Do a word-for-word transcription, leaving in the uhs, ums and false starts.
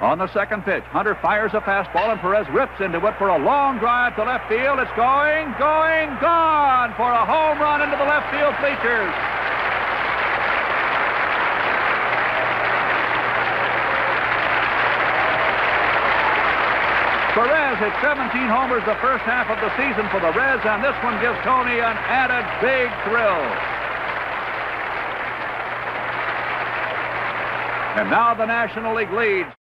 On the second pitch, Hunter fires a fastball, and Perez rips into it for a long drive to left field. It's going, going, gone for a home run into the left field bleachers. Perez hit seventeen homers the first half of the season for the Reds, and this one gives Tony an added big thrill. And now the National League leads.